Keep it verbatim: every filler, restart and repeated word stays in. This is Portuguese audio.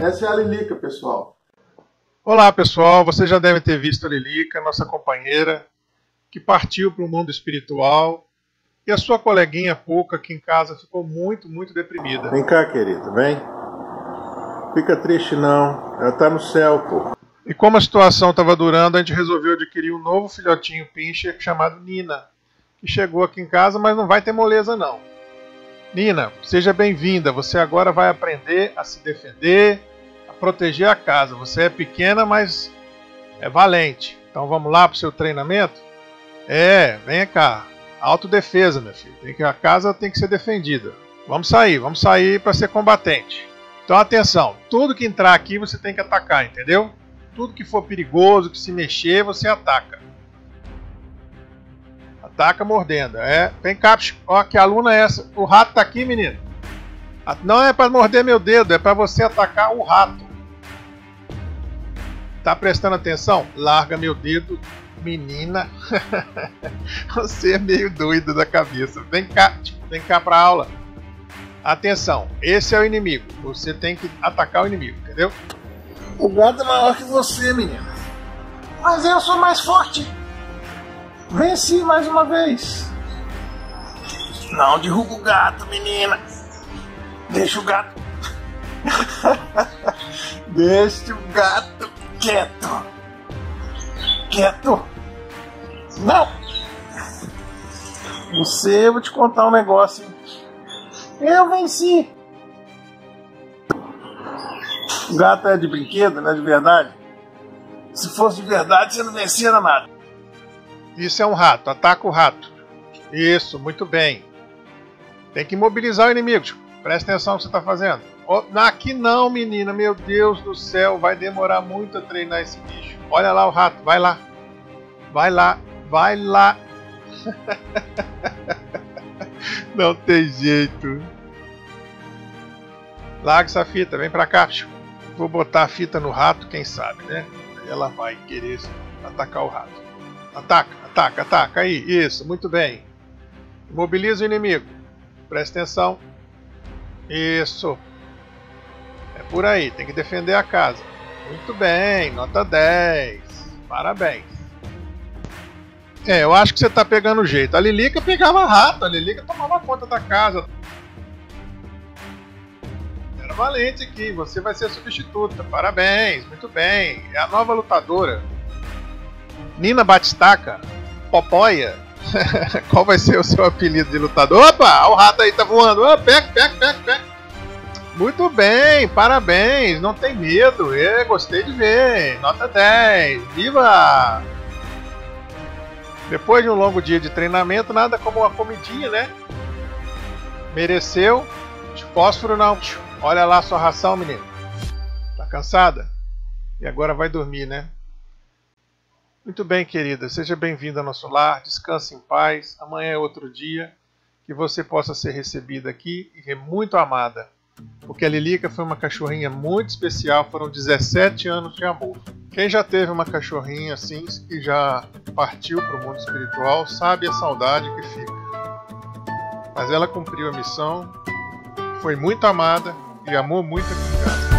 Essa é a Lilica, pessoal. Olá, pessoal. Vocês já devem ter visto a Lilica, nossa companheira, que partiu para o mundo espiritual. E a sua coleguinha Puca, aqui em casa, ficou muito, muito deprimida. Vem cá, querida, vem. Fica triste, não. Ela está no céu, Puca. E como a situação estava durando, a gente resolveu adquirir um novo filhotinho Pinscher chamado Nina, que chegou aqui em casa, mas não vai ter moleza, não. Nina, seja bem-vinda. Você agora vai aprender a se defender, a proteger a casa. Você é pequena, mas é valente. Então vamos lá para o seu treinamento? É, vem cá. Autodefesa, meu filho. Tem que, a casa tem que ser defendida. Vamos sair, vamos sair para ser combatente. Então atenção, tudo que entrar aqui você tem que atacar, entendeu? Tudo que for perigoso, que se mexer, você ataca. Ataca mordendo. É, vem cá, ó, que aluna é essa? O rato tá aqui, menino. Não é para morder meu dedo, é para você atacar o rato. Tá prestando atenção? Larga meu dedo. Menina, você é meio doido da cabeça. Vem cá, vem cá pra aula. Atenção, esse é o inimigo. Você tem que atacar o inimigo, entendeu? O gato é maior que você, menina. Mas eu sou mais forte. Venci mais uma vez. Não derruba o gato, menina. Deixa o gato. Deixa o gato quieto. Quieto! Não! Você, eu vou te contar um negócio. Eu venci! O gato é de brinquedo, não é de verdade? Se fosse de verdade, você não vencia nada. Isso é um rato, ataca o rato. Isso, muito bem. Tem que mobilizar o inimigo. Presta atenção no que você está fazendo. Oh, aqui não, menina, meu Deus do céu, vai demorar muito a treinar esse bicho. Olha lá o rato, vai lá, vai lá, vai lá. Não tem jeito. Larga essa fita, vem pra cá. Vou botar a fita no rato, quem sabe, né? Ela vai querer atacar o rato. Ataca, ataca, ataca, aí, isso, muito bem. Mobiliza o inimigo, presta atenção. Isso. É por aí, tem que defender a casa. Muito bem, nota dez. Parabéns. É, eu acho que você está pegando o jeito. A Lilica pegava rato, a Lilica tomava conta da casa. Era valente aqui, você vai ser a substituta. Parabéns, muito bem. É a nova lutadora. Nina Batistaca, Popóia. Qual vai ser o seu apelido de lutador? Opa, o rato aí tá voando. Oh, pega, pega, pega, pega. Muito bem, parabéns, não tem medo, eu gostei de ver, nota dez, viva! Depois de um longo dia de treinamento, nada como uma comidinha, né? Mereceu, de fósforo não, olha lá a sua ração, menino. Tá cansada? E agora vai dormir, né? Muito bem, querida, seja bem-vinda ao nosso lar, descanse em paz, amanhã é outro dia, que você possa ser recebida aqui e muito amada. Porque a Lilica foi uma cachorrinha muito especial, foram dezessete anos de amor. Quem já teve uma cachorrinha assim, que já partiu para o mundo espiritual, sabe a saudade que fica. Mas ela cumpriu a missão, foi muito amada e amou muito aqui em casa.